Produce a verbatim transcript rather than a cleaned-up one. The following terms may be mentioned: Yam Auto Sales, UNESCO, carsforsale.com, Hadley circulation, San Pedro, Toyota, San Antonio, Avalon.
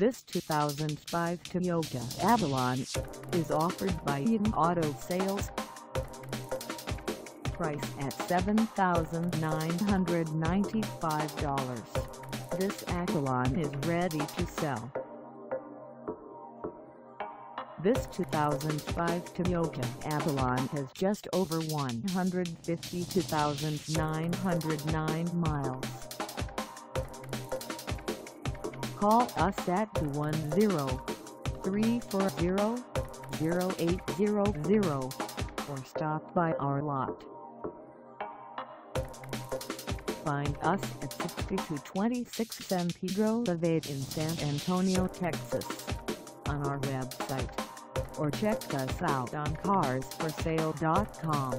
This two thousand five Toyota Avalon is offered by Yam Auto Sales. Price at seven thousand nine hundred ninety-five dollars. This Avalon is ready to sell. This two thousand five Toyota Avalon has just over one hundred fifty-two thousand nine hundred nine miles. Call us at two one zero, three four zero, zero eight zero zero or stop by our lot. Find us at sixty-two twenty-six San Pedro Boulevard in San Antonio, Texas on our website, or check us out on cars for sale dot com.